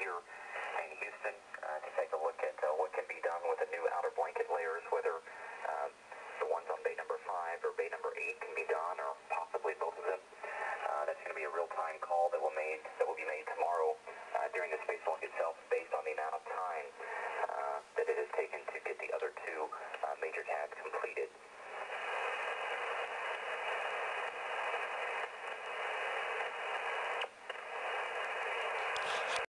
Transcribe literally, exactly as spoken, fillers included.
Here in Houston uh, to take a look at uh, what can be done with the new outer blanket layers, whether